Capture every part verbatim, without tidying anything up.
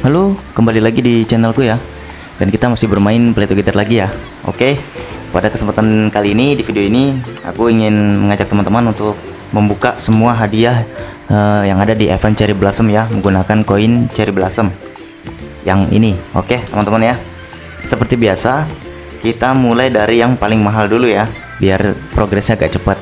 Halo, kembali lagi di channelku ya. Dan kita masih bermain Play Together lagi ya. Oke, pada kesempatan kali ini, di video ini aku ingin mengajak teman-teman untuk membuka semua hadiah uh, yang ada di event Cherry Blossom ya, menggunakan koin Cherry Blossom yang ini. Oke teman-teman ya, seperti biasa kita mulai dari yang paling mahal dulu ya, biar progresnya agak cepat.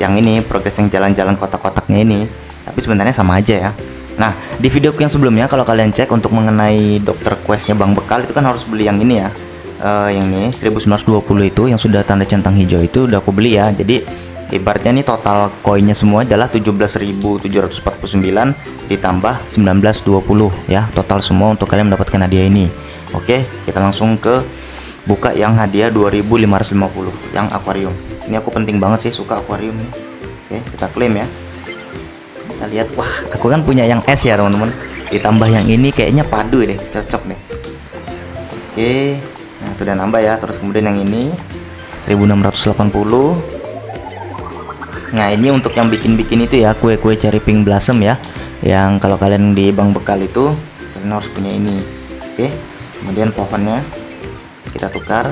Yang ini progres yang jalan-jalan kotak-kotaknya ini, tapi sebenarnya sama aja ya. Nah, di video yang sebelumnya kalau kalian cek untuk mengenai dokter questnya Bang Bekal itu kan harus beli yang ini ya, uh, yang ini seribu sembilan ratus dua puluh itu yang sudah tanda centang hijau itu udah aku beli ya. Jadi ibaratnya ini total koinnya semua adalah tujuh belas ribu tujuh ratus empat puluh sembilan ditambah seribu sembilan ratus dua puluh ya, total semua untuk kalian mendapatkan hadiah ini. Oke, kita langsung ke buka yang hadiah dua ribu lima ratus lima puluh yang akuarium. Ini aku penting banget sih, suka akuarium nih. Oke, kita klaim ya. Kita lihat, wah aku kan punya yang es ya teman-teman, ditambah yang ini kayaknya padu deh, cocok deh. Oke, nah sudah nambah ya. Terus kemudian yang ini seribu enam ratus delapan puluh. Nah ini untuk yang bikin-bikin itu ya, kue-kue cherry pink blossom ya, yang kalau kalian di Bang Bekal itu kalian harus punya ini. Oke, kemudian pohonnya kita tukar.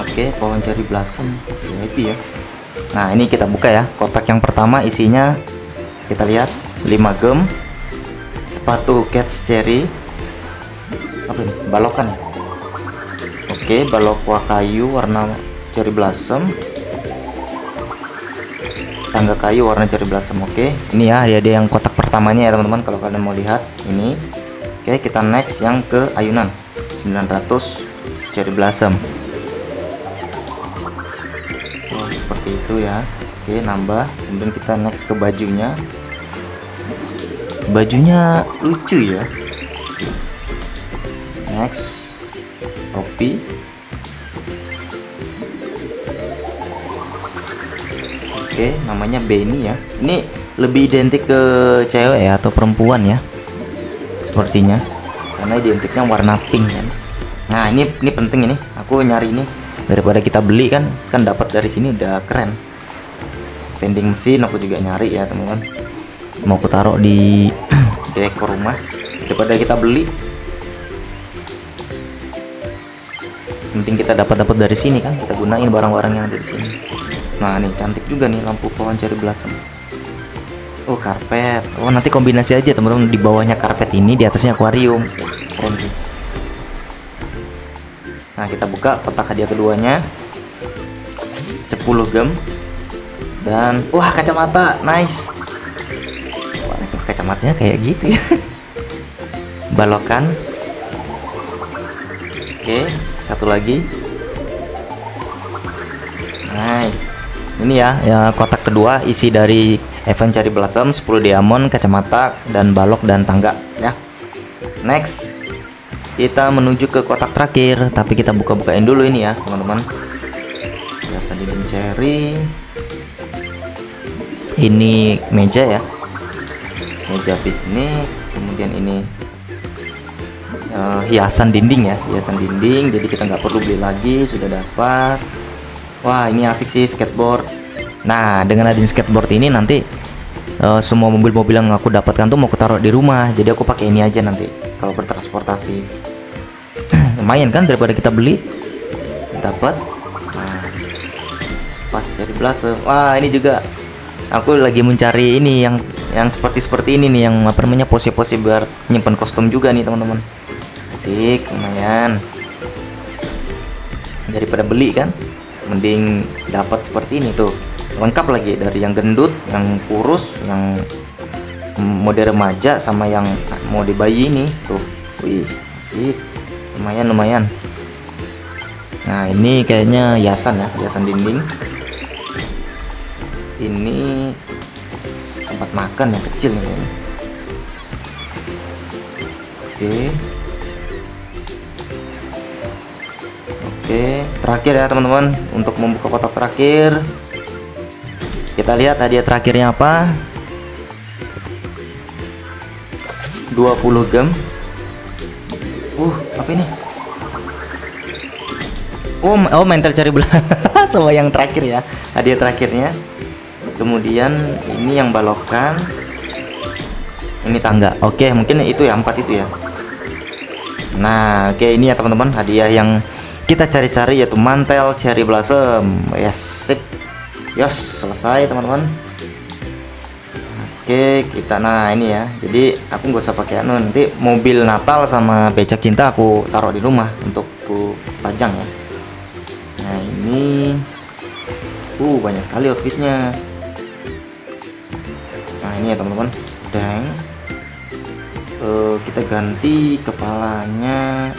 Oke, pohon cherry blossom V I P ya. Nah ini kita buka ya. Kotak yang pertama isinya kita lihat lima gem, sepatu cats cherry, apa ini? Balokan ya. Oke, balok buah kayu warna cherry blossom, tangga kayu warna cherry blossom. Oke, ini ya dia yang kotak pertamanya ya teman-teman, kalau kalian mau lihat ini. Oke, kita next yang ke ayunan sembilan ratus cherry blossom. Oh, seperti itu ya. Oke, nambah. Kemudian kita next ke bajunya. Bajunya lucu ya. Next topi. Oke, namanya Benny ya. Ini lebih identik ke cewek ya, atau perempuan ya sepertinya, karena identiknya warna pink kan. Nah ini ini penting ini, aku nyari ini daripada kita beli kan, kan dapat dari sini udah keren. Vending mesin aku juga nyari ya teman-teman, mau aku taruh di dekor rumah daripada kita beli. Penting kita dapat-dapat dari sini kan, kita gunain barang-barang yang ada di sini. Nah nih cantik juga nih lampu pohon cherry blossom. Oh karpet, oh nanti kombinasi aja teman-teman, di bawahnya karpet ini, di atasnya akuarium, keren sih. Nah kita buka kotak hadiah keduanya, sepuluh gem dan wah kacamata, nice. Wah itu kacamatanya kayak gitu ya. Balokan. Oke, satu lagi, nice. Ini ya, ya kotak kedua isi dari event Cherry Blossom, sepuluh diamond, kacamata dan balok dan tangga ya. Next kita menuju ke kotak terakhir, tapi kita buka-bukain dulu ini ya teman-teman. Biasa dinding cherry. Ini meja ya, meja piknik. Kemudian ini Uh, hiasan dinding ya, hiasan dinding, jadi kita nggak perlu beli lagi, sudah dapat. Wah ini asik sih, skateboard. Nah dengan adanya skateboard ini nanti uh, semua mobil-mobil yang aku dapatkan tuh mau aku taruh di rumah, jadi aku pakai ini aja nanti kalau bertransportasi. Lumayan kan daripada kita beli, dapat. Nah, pas Cherry Blossom. Wah ini juga aku lagi mencari ini yang yang seperti seperti ini nih, yang apa namanya, pose-pose biar nyimpen kostum juga nih teman-teman. Asik, lumayan. Daripada beli kan, mending dapat seperti ini tuh. Lengkap lagi, dari yang gendut, yang kurus, yang mode remaja, sama yang mode bayi ini tuh. Wih, asik, lumayan lumayan. Nah ini kayaknya hiasan ya, hiasan dinding. Ini tempat makan yang kecil nih. Oke. Oke, terakhir ya teman-teman, untuk membuka kotak terakhir kita lihat hadiah terakhirnya apa. Dua puluh gem, Uh, apa ini? Oh, oh Mantel Cherry Blossom sama yang terakhir ya, hadiah terakhirnya. Kemudian ini yang balokan. Ini tangga. Oke, mungkin itu ya, empat itu ya. Nah, oke ini ya teman-teman, hadiah yang kita cari-cari yaitu Mantel Cherry Blossom. Yes, sip. Yes, selesai teman-teman. Oke, kita nah ini ya. Jadi aku nggak usah pakai anu, nanti mobil Natal sama becak cinta aku taruh di rumah untuk ku panjang ya. Nah, ini uh banyak sekali outfitnya. Nah, ini ya teman-teman. Dan uh, kita ganti kepalanya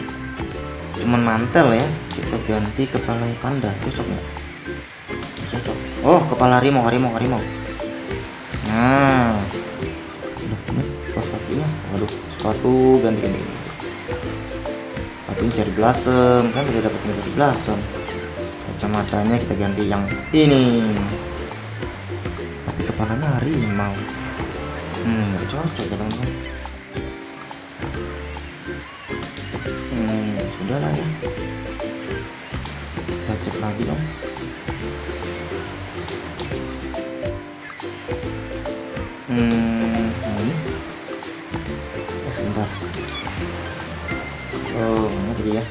cuman mantel ya, kita ganti kepala panda, cocok nggak? Cocok. Oh, kepala harimau, harimau, harimau. Nah, pas kakinya, waduh, sepatu ganti-ganti. Sepatunya Cherry Blossom, kan udah dapetin Cherry Blossom. Kacamatanya kita ganti yang ini. Tapi kepalanya harimau. Hmm, cocok ya teman-teman. Hmm, sudah lah ya. Kita cek lagi dong. Hmm, ini. Eh, sebentar. Oh, mana tadi ya?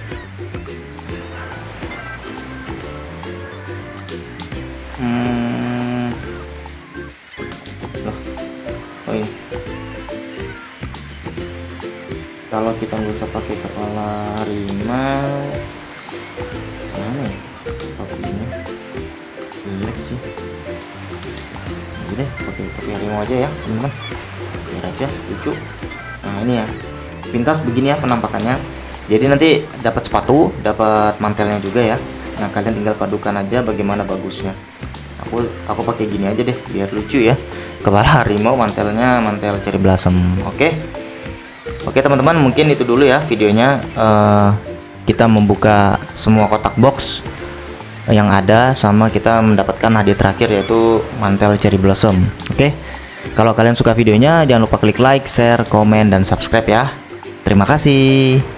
Hmm. Loh. Oh ini. Kalau kita nggak usah pakai kepala harimau. Mana ya? Kakinya. Jelek sih. Deh pakai pakai harimau aja ya teman-teman, biar aja lucu. Nah ini ya pintas begini ya penampakannya, jadi nanti dapat sepatu, dapat mantelnya juga ya. Nah kalian tinggal padukan aja bagaimana bagusnya. Aku aku pakai gini aja deh biar lucu ya, kepala harimau, mantelnya Mantel Cherry Blossom. Oke oke teman-teman, mungkin itu dulu ya videonya. Uh, kita membuka semua kotak box yang ada sama kita mendapatkan hadiah terakhir yaitu Mantel Cherry Blossom. Oke, okay? Kalau kalian suka videonya jangan lupa klik like, share, komen, dan subscribe ya. Terima kasih.